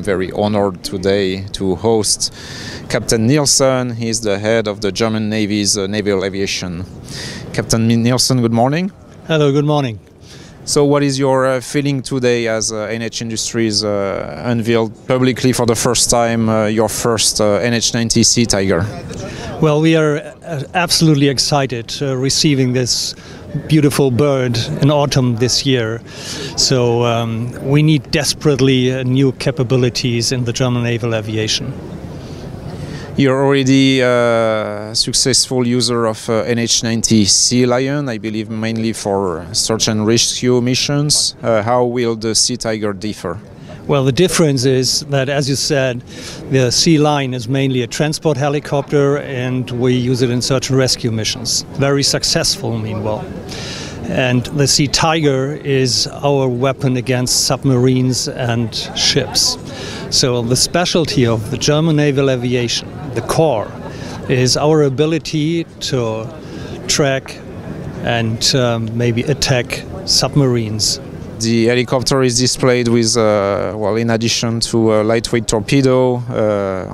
I'm very honored today to host Captain Nielsen. He is the head of the German Navy's naval aviation. Captain Nielsen, good morning. Hello, good morning. So what is your feeling today as NH Industries unveiled publicly for the first time your first NH90 Sea Tiger? Well, we are absolutely excited receiving this beautiful bird in autumn this year. So we need desperately new capabilities in the German naval aviation. You're already a successful user of NH-90 Sea Lion, I believe mainly for search and rescue missions. How will the Sea Tiger differ? Well, the difference is that, as you said, the Sea Lion is mainly a transport helicopter and we use it in search and rescue missions. Very successful, meanwhile. And the Sea Tiger is our weapon against submarines and ships. So the specialty of the German naval aviation, the core, is our ability to track and maybe attack submarines. The helicopter is displayed with, well, in addition to a lightweight torpedo,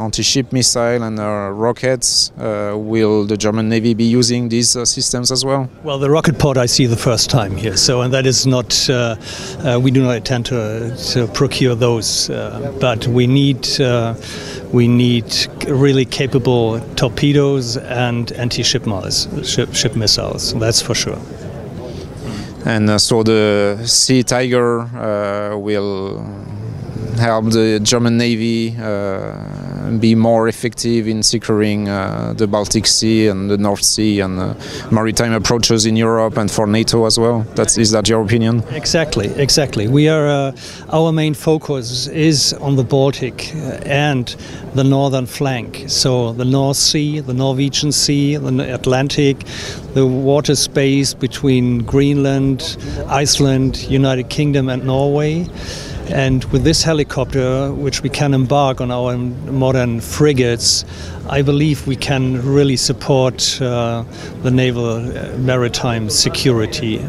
anti-ship missile and rockets. Will the German Navy be using these systems as well? Well, the rocket pod I see the first time here, so and that is not, we do not intend to procure those, but we need really capable torpedoes and anti-ship missiles, that's for sure. And so the Sea Tiger will help the German Navy be more effective in securing the Baltic Sea and the North Sea and maritime approaches in Europe and for NATO as well. Is that your opinion? Exactly, exactly. We are our main focus is on the Baltic and the northern flank. So the North Sea, the Norwegian Sea, the Atlantic, the water space between Greenland, Iceland, United Kingdom and Norway. And with this helicopter, which we can embark on our modern frigates, I believe we can really support the naval maritime security.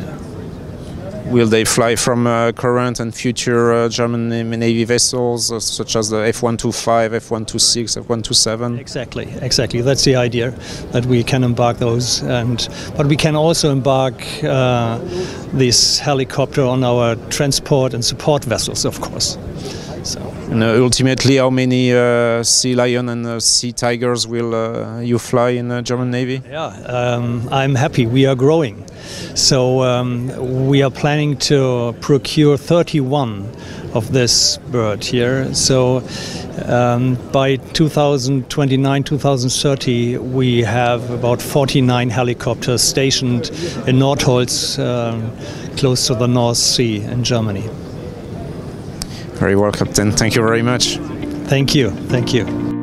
Will they fly from current and future German Navy vessels, such as the F125, F126, F127? Exactly, exactly. That's the idea, that we can embark those. But we can also embark this helicopter on our transport and support vessels, of course. So. And ultimately, how many Sea Lion and Sea Tigers will you fly in the German Navy? Yeah, I'm happy. We are growing. So we are planning to procure 31 of this bird here. So by 2029, 2030, we have about 49 helicopters stationed in Nordholz, close to the North Sea in Germany. Very well, Captain. Thank you very much. Thank you. Thank you.